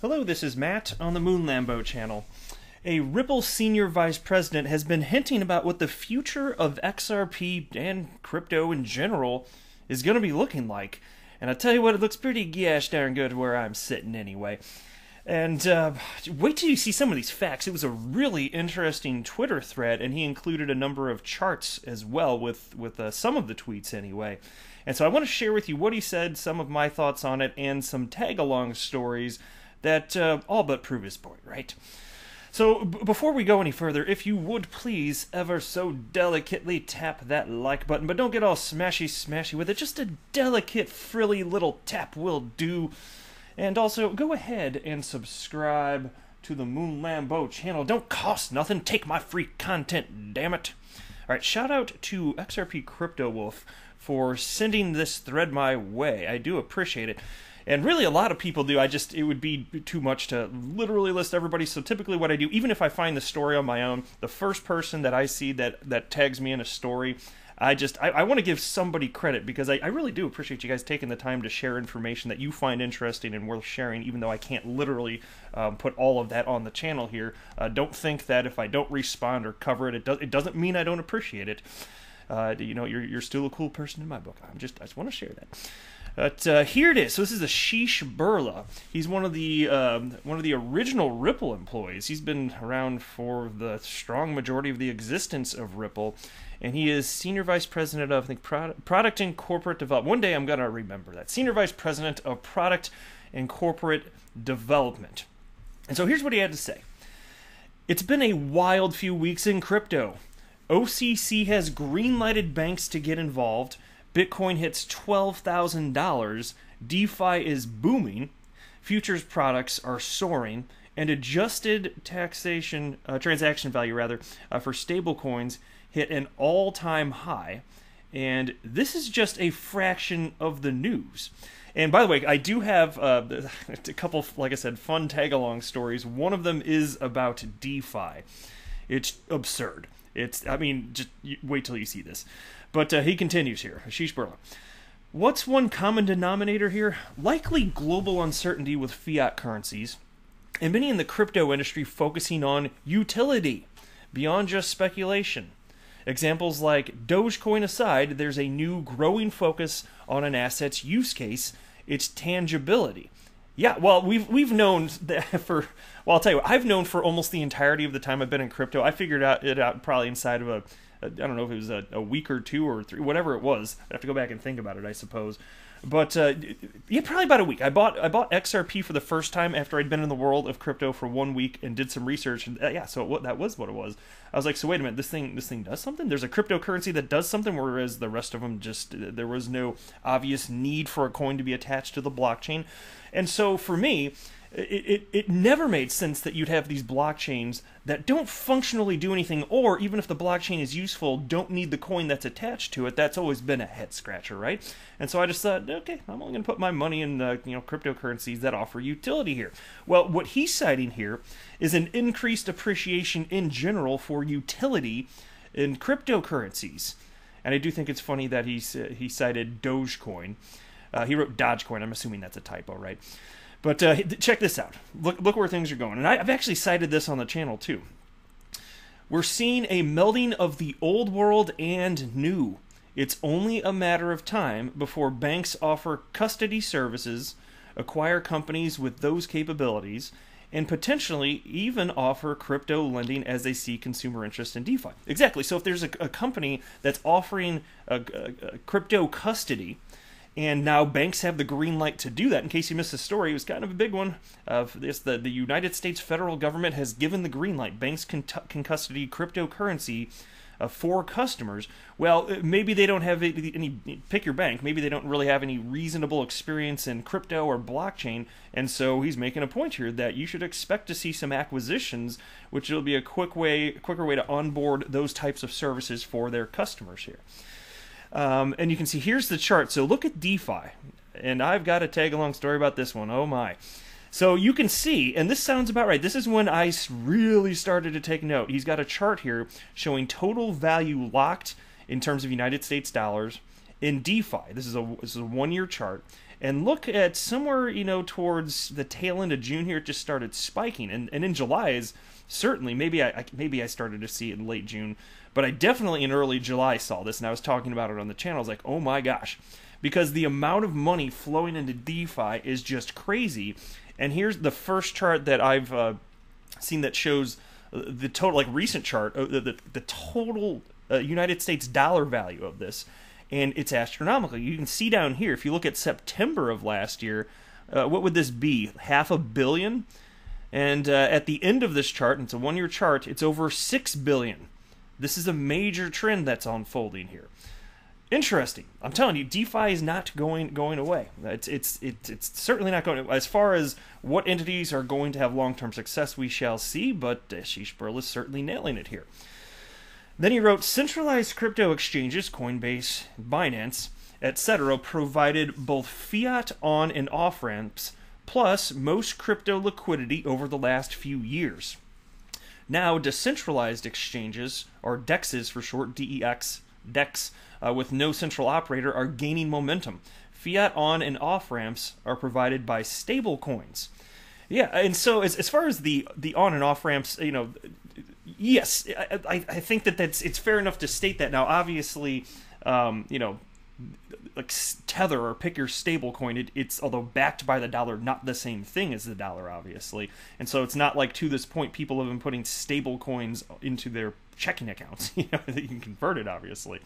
Hello, this is Matt on the Moon Lambo channel. A Ripple senior vice president has been hinting about what the future of XRP and crypto in general is going to be looking like. And I tell you what, it looks pretty gosh darn good where I'm sitting anyway. And wait till you see some of these facts. It was a really interesting Twitter thread, and he included a number of charts as well with some of the tweets anyway. And so I want to share with you what he said, some of my thoughts on it, and some tag-along stories that all but prove his point, right? So before we go any further, if you would please ever so delicately tap that like button, but don't get all smashy with it. Just a delicate, frilly little tap will do. And also, go ahead and subscribe to the Moon Lambo channel. Don't cost nothing. Take my free content, damn it. All right, shout out to XRP Crypto Wolf for sending this thread my way. I do appreciate it. And really a lot of people do. It would be too much to literally list everybody. So typically what I do, even if I find the story on my own, the first person that I see that tags me in a story, I want to give somebody credit, because I really do appreciate you guys taking the time to share information that you find interesting and worth sharing, even though I can't literally put all of that on the channel here. Don't think that if I don't respond or cover it, it doesn't mean I don't appreciate it. You know, you're still a cool person in my book. I just want to share that. But here it is. So this is Asheesh Birla. He's one of the original Ripple employees. He's been around for the strong majority of the existence of Ripple, and he is senior vice president of, I think, product and corporate development. One day I'm gonna remember that. Senior vice president of product and corporate development. And so here's what he had to say. It's been a wild few weeks in crypto. OCC has green-lighted banks to get involved. Bitcoin hits $12,000, DeFi is booming, futures products are soaring, and adjusted transaction value for stablecoins hit an all-time high. And this is just a fraction of the news. And by the way, I do have a couple, like I said, fun tag-along stories. One of them is about DeFi. It's absurd. I mean, just wait till you see this. But he continues here, Asheesh Birla. What's one common denominator here? Likely global uncertainty with fiat currencies, and many in the crypto industry focusing on utility beyond just speculation. Examples like Dogecoin aside, there's a new growing focus on an asset's use case, its tangibility. Yeah, well, we've known that for, well, I'll tell you what, I've known for almost the entirety of the time I've been in crypto. I figured it out probably inside of I don't know if it was a week or two or three, whatever it was. I'd have to go back and think about it, I suppose. But yeah, probably about a week. I bought XRP for the first time after I'd been in the world of crypto for 1 week and did some research. And yeah, so that was what it was. I was like, so wait a minute, this thing does something. There's a cryptocurrency that does something, whereas the rest of them just there was no obvious need for a coin to be attached to the blockchain. And so for me, it never made sense that you'd have these blockchains that don't functionally do anything, or even if the blockchain is useful, don't need the coin that's attached to it. That's always been a head scratcher, right? And so I just thought, okay, I'm only going to put my money in cryptocurrencies that offer utility here. Well, what he's citing here is an increased appreciation in general for utility in cryptocurrencies, and I do think it's funny that he cited Dogecoin. He wrote Dogecoin. I'm assuming that's a typo, right? But check this out. Look where things are going. And I've actually cited this on the channel too. We're seeing a melding of the old world and new. It's only a matter of time before banks offer custody services, acquire companies with those capabilities, and potentially even offer crypto lending as they see consumer interest in DeFi. Exactly. So if there's a company that's offering a crypto custody, and now banks have the green light to do that. In case you missed the story, it was kind of a big one. The United States federal government has given the green light. Banks can custody cryptocurrency for customers. Well, maybe they don't have any, pick your bank, maybe they don't really have any reasonable experience in crypto or blockchain. And so he's making a point here that you should expect to see some acquisitions, which will be a quicker way to onboard those types of services for their customers here. And you can see here's the chart. So look at DeFi, and I've got a tag along story about this one. Oh my. So you can see, and this sounds about right, this is when I really started to take note. He's got a chart here showing total value locked in terms of United States dollars in DeFi. This is a one-year chart, And look at somewhere, you know, towards the tail end of June here, it just started spiking. And in July is certainly, maybe I started to see it in late June, but I definitely in early July saw this, and I was talking about it on the channel. I was like, oh my gosh, because the amount of money flowing into DeFi is just crazy. And here's the first chart that I've seen that shows the total, like recent chart, the total United States dollar value of this. And it's astronomical. You can see down here, if you look at September of last year, what would this be? $500 million? And at the end of this chart, and it's a one-year chart, it's over $6 billion. This is a major trend that's unfolding here. Interesting. I'm telling you, DeFi is not going away. It's certainly not going. As far as what entities are going to have long-term success, we shall see, but Asheesh Birla is certainly nailing it here. Then he wrote, centralized crypto exchanges, Coinbase, Binance, etc., provided both fiat on and off ramps, plus most crypto liquidity over the last few years. Now, decentralized exchanges, or DEXs for short, DEX, with no central operator, are gaining momentum. Fiat on and off ramps are provided by stable coins. Yeah, and so as far as the on and off ramps, you know, yes, I think it's fair enough to state that. Now, obviously, you know, like Tether or pick your stable coin, it's, although backed by the dollar, not the same thing as the dollar, obviously. And so it's not like, to this point, people have been putting stable coins into their checking accounts. You know, you can convert it, obviously.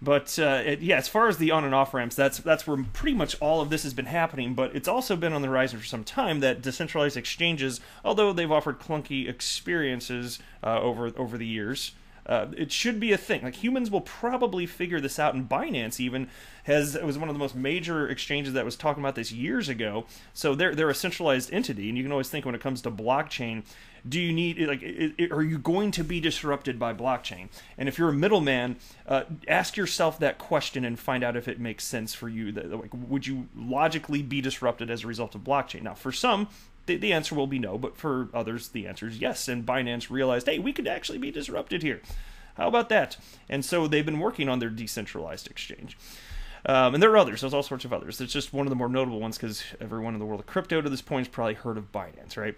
But yeah, as far as the on and off ramps, that's where pretty much all of this has been happening. But it's also been on the rise for some time that decentralized exchanges, although they've offered clunky experiences over the years, it should be a thing. Like, humans will probably figure this out, and Binance even was one of the most major exchanges that was talking about this years ago. So they're a centralized entity, and you can always think, when it comes to blockchain, do you need, like, are you going to be disrupted by blockchain? And if you're a middleman, ask yourself that question and find out if it makes sense for you. That, like, would you logically be disrupted as a result of blockchain? Now, for some, the answer will be no, but for others, the answer is yes. And Binance realized, hey, we could actually be disrupted here. How about that? And so they've been working on their decentralized exchange. And there are others. There's all sorts of others. It's just one of the more notable ones because everyone in the world of crypto to this point has probably heard of Binance, right?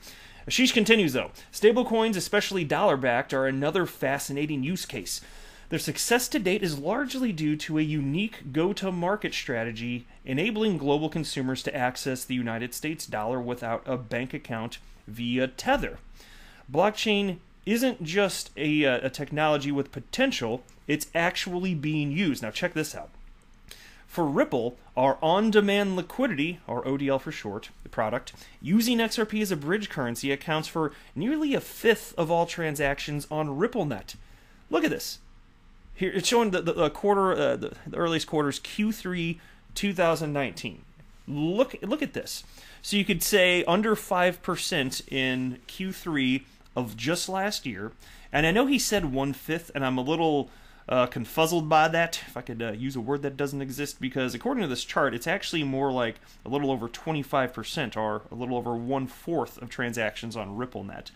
Asheesh continues, though. Stablecoins, especially dollar-backed, are another fascinating use case. Their success to date is largely due to a unique go-to-market strategy, enabling global consumers to access the United States dollar without a bank account via Tether. Blockchain isn't just a technology with potential, it's actually being used. Now check this out. For Ripple, our on-demand liquidity, or ODL for short, the product, using XRP as a bridge currency accounts for nearly a fifth of all transactions on RippleNet. Look at this. Here, it's showing the earliest quarter's Q3 2019. Look at this. So you could say under 5% in Q3 of just last year. And I know he said 1/5, and I'm a little confuzzled by that, if I could use a word that doesn't exist, because according to this chart, it's actually more like a little over 25%, or a little over 1/4 of transactions on RippleNet.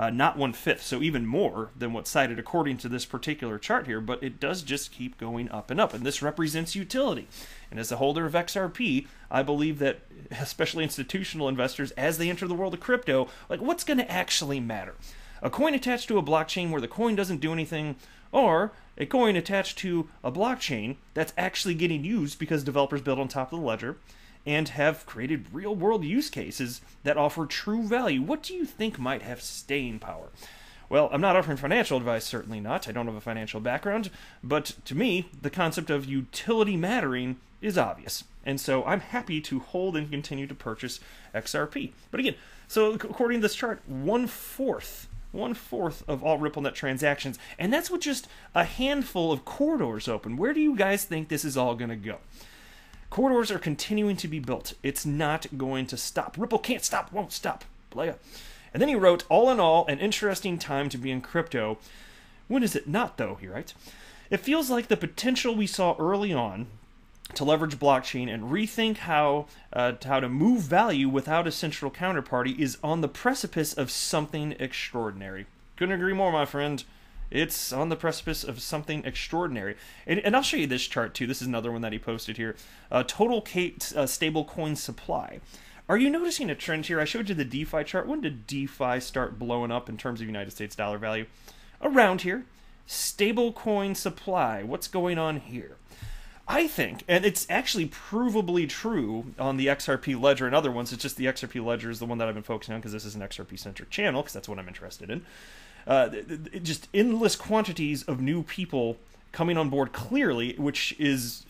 Not 1/5, so even more than what's cited according to this particular chart here, but it does just keep going up, and this represents utility. And as a holder of XRP, I believe that especially institutional investors, as they enter the world of crypto, like, what's going to actually matter? A coin attached to a blockchain where the coin doesn't do anything, or a coin attached to a blockchain that's actually getting used because developers build on top of the ledger and have created real-world use cases that offer true value. What do you think might have staying power? Well, I'm not offering financial advice, certainly not. I don't have a financial background. But to me, the concept of utility mattering is obvious. And so I'm happy to hold and continue to purchase XRP. But again, so according to this chart, 1/4 of all RippleNet transactions. And that's with just a handful of corridors open. Where do you guys think this is all going to go? Corridors are continuing to be built. It's not going to stop. Ripple can't stop, won't stop. Playa. And then he wrote, all in all, an interesting time to be in crypto. When is it not, though, he writes? It feels like the potential we saw early on to leverage blockchain and rethink how to move value without a central counterparty is on the precipice of something extraordinary. Couldn't agree more, my friend. It's on the precipice of something extraordinary. And I'll show you this chart too. This is another one that he posted here. Total stable coin supply. Are you noticing a trend here? I showed you the DeFi chart. When did DeFi start blowing up in terms of United States dollar value? Around here. Stable coin supply. What's going on here? I think, and it's actually provably true on the XRP ledger and other ones, it's just the XRP ledger is the one that I've been focusing on because this is an XRP-centric channel, because that's what I'm interested in. Just endless quantities of new people coming on board clearly, which is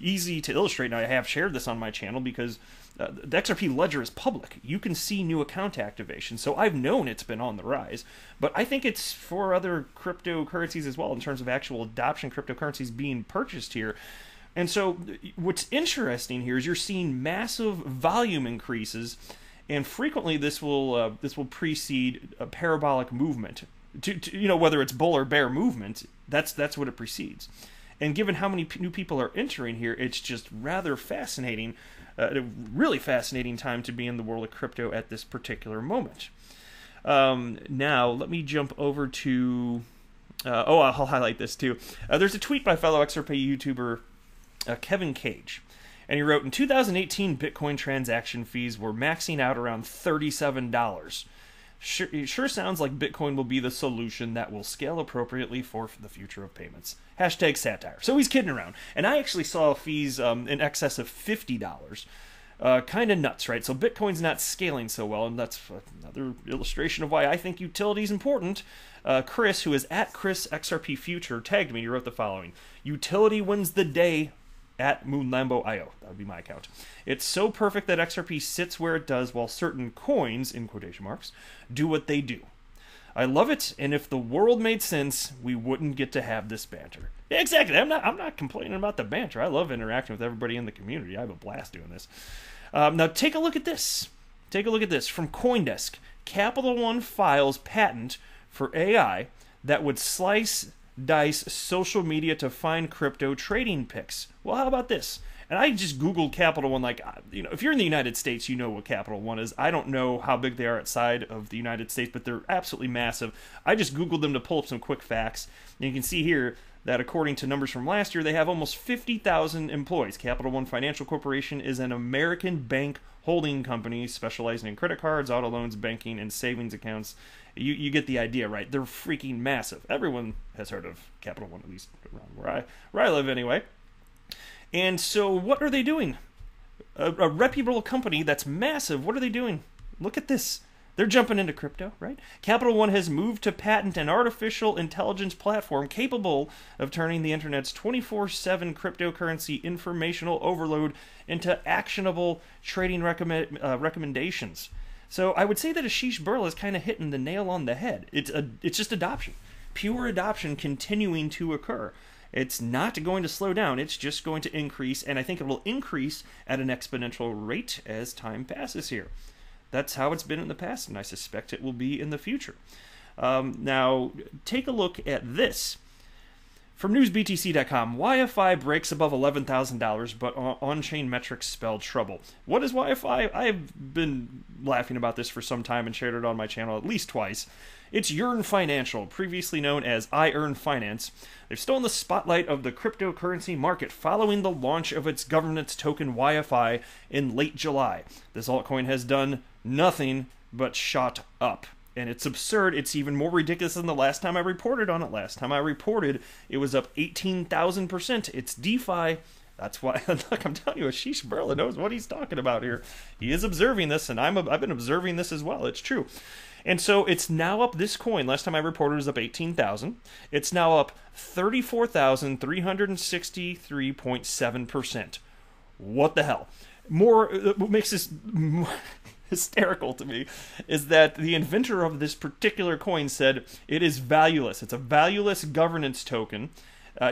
easy to illustrate. Now, I have shared this on my channel because the XRP ledger is public. You can see new account activation. So I've known it's been on the rise, but I think it's for other cryptocurrencies as well in terms of actual adoption, cryptocurrencies being purchased here. And so what's interesting here is you're seeing massive volume increases, and frequently this will precede a parabolic movement. You know, whether it's bull or bear movement, that's what it precedes. And given how many new people are entering here, it's just rather fascinating, a really fascinating time to be in the world of crypto at this particular moment. Now, let me jump over to... I'll highlight this too. There's a tweet by fellow XRP YouTuber Kevin Cage. And he wrote, in 2018, Bitcoin transaction fees were maxing out around $37. It sure sounds like Bitcoin will be the solution that will scale appropriately for the future of payments. Hashtag satire. So he's kidding around. And I actually saw fees in excess of $50. Kind of nuts, right? So Bitcoin's not scaling so well, and that's another illustration of why I think utility is important. Chris, who is at ChrisXRPFuture, tagged me. He wrote the following. Utility wins the day at Moonlambo.io. That would be my account. It's so perfect that XRP sits where it does while certain coins, in quotation marks, do what they do. I love it, and if the world made sense, we wouldn't get to have this banter. Yeah, exactly. I'm not complaining about the banter. I love interacting with everybody in the community. I have a blast doing this. Now take a look at this. Take a look at this from CoinDesk. Capital One files patent for AI that would slice dice social media to find crypto trading picks. Well, how about this? And I just Googled Capital One, like, you know, if you're in the United States, you know what Capital One is. I don't know how big they are outside of the United States, but they're absolutely massive. I just Googled them to pull up some quick facts. And you can see here that according to numbers from last year, they have almost 50,000 employees. Capital One Financial Corporation is an American bank holding company specializing in credit cards, auto loans, banking, and savings accounts. You get the idea, right? They're freaking massive. Everyone has heard of Capital One, at least around where I live anyway. And so what are they doing? A reputable company that's massive, what are they doing? Look at this. They're jumping into crypto, right? Capital One has moved to patent an artificial intelligence platform capable of turning the internet's 24/7 cryptocurrency informational overload into actionable trading recommendations. So I would say that Asheesh Birla is kind of hitting the nail on the head. It's just adoption. Pure adoption continuing to occur. It's not going to slow down. It's just going to increase, and I think it will increase at an exponential rate as time passes here. That's how it's been in the past, and I suspect it will be in the future. Now, take a look at this. From NewsBTC.com, YFI breaks above $11,000, but on-chain metrics spell trouble. What is YFI? I've been laughing about this for some time and shared it on my channel at least twice. It's Yearn Financial, previously known as iEarn Finance. They're still in the spotlight of the cryptocurrency market following the launch of its governance token YFI in late July. This altcoin has done nothing but shot up. And it's absurd. It's even more ridiculous than the last time I reported on it. Last time I reported, it was up 18,000%. It's DeFi. That's why, look, I'm telling you, Asheesh Birla knows what he's talking about here. He is observing this, and I've been observing this as well. It's true. And so it's now up, this coin, last time I reported, it was up 18,000. It's now up 34,363.7%. What the hell? What makes this hysterical to me is that the inventor of this particular coin said it is valueless. It's a valueless governance token.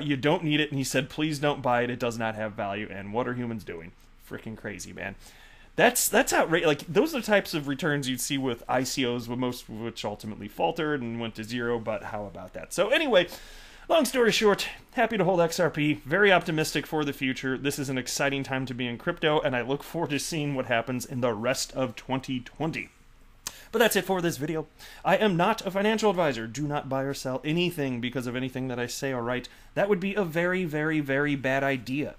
You don't need it. And he said, please don't buy it. It does not have value. And what are humans doing? Freaking crazy, man. That's outrageous. Like, those are the types of returns you'd see with ICOs, with most of which ultimately faltered and went to zero. But how about that? So anyway, long story short, happy to hold XRP, very optimistic for the future. This is an exciting time to be in crypto, and I look forward to seeing what happens in the rest of 2020. But that's it for this video. I am not a financial advisor. Do not buy or sell anything because of anything that I say or write. That would be a very, very, very bad idea.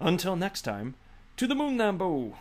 Until next time, to the moon, Nambo!